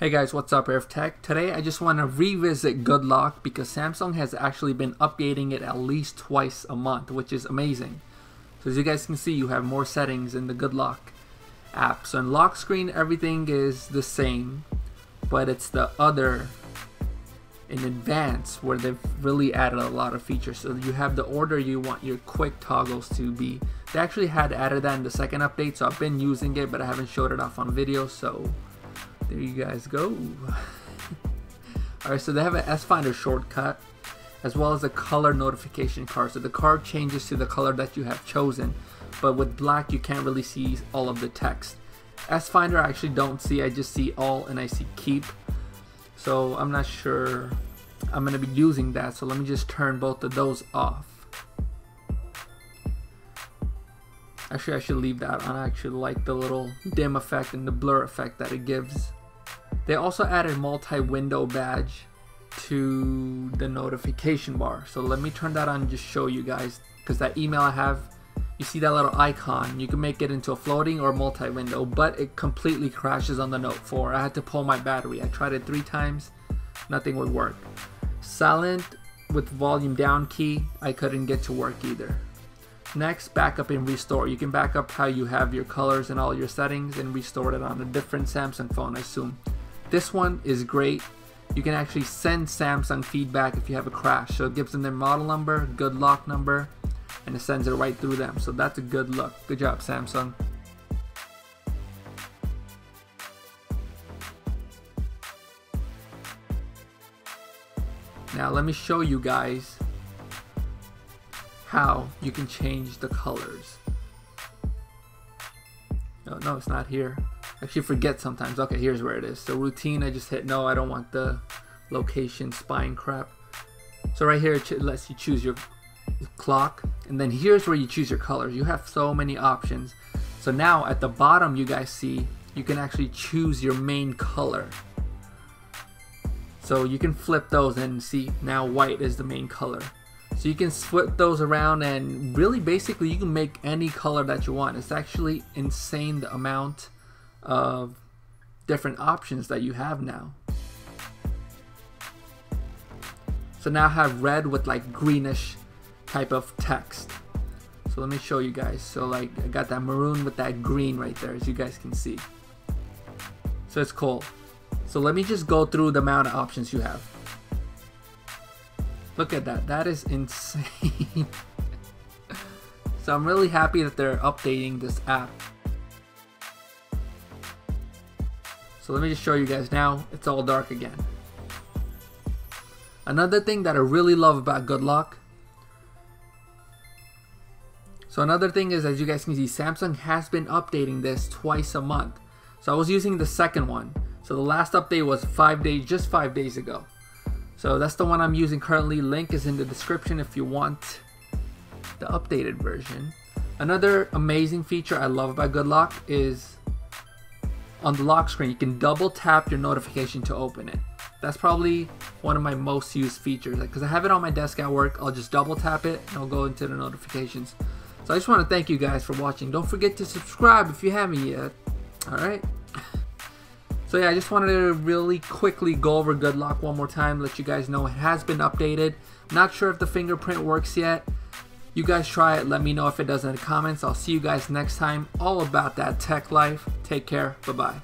Hey guys, what's up, IrfTech? Today I just want to revisit Good Lock because Samsung has actually been updating it at least twice a month, which is amazing. So as you guys can see, you have more settings in the Good Lock app. So in lock screen, everything is the same, but it's the other in advance where they've really added a lot of features. So you have the order you want your quick toggles to be. They actually had added that in the second update, so I've been using it, but I haven't showed it off on video, so there you guys go. Alright, so they have an S-Finder shortcut as well as a color notification card. So the card changes to the color that you have chosen, but with black you can't really see all of the text. S-Finder I actually don't see, I just see all and I see keep. So I'm not sure I'm going to be using that, so let me just turn both of those off. Actually I should leave that on. I actually like the little dim effect and the blur effect that it gives. They also added multi-window badge to the notification bar. So let me turn that on and just show you guys, because that email I have, you see that little icon, you can make it into a floating or multi-window, but it completely crashes on the Note 4. I had to pull my battery. I tried it 3 times, nothing would work. Silent with volume down key, I couldn't get to work either. Next, backup and restore. You can back up how you have your colors and all your settings and restore it on a different Samsung phone, I assume. This one is great. You can actually send Samsung feedback if you have a crash. So it gives them their model number, Good Lock number, and it sends it right through them. So that's a good look. Good job, Samsung. Now let me show you guys how you can change the colors. Oh, no, it's not here. I actually forget sometimes. Okay, here's where it is. So routine, I just hit no. I don't want the location spying crap. So right here it lets you choose your clock, and then here's where you choose your colors. You have so many options. So now at the bottom, you guys see you can actually choose your main color. So you can flip those and see now white is the main color. So you can flip those around and really basically you can make any color that you want. It's actually insane the amount of different options that you have now. So now I have red with like greenish type of text. So let me show you guys. So like I got that maroon with that green right there, as you guys can see. So it's cool. So let me just go through the amount of options you have. Look at that, that is insane. So I'm really happy that they're updating this app. So let me just show you guys now, it's all dark again. Another thing that I really love about Good Lock. So another thing is, as you guys can see, Samsung has been updating this twice a month. So I was using the second one. So the last update was just 5 days ago. So that's the one I'm using currently. Link is in the description if you want the updated version. Another amazing feature I love about Good Lock is on the lock screen, you can double tap your notification to open it. That's probably one of my most used features because I have it on my desk at work. I'll just double tap it and I'll go into the notifications. So I just want to thank you guys for watching. Don't forget to subscribe if you haven't yet. Alright. So yeah, I just wanted to really quickly go over Good Lock one more time, let you guys know it has been updated. Not sure if the fingerprint works yet. You guys try it, let me know if it does in the comments. I'll see you guys next time, all about that tech life. Take care, bye-bye.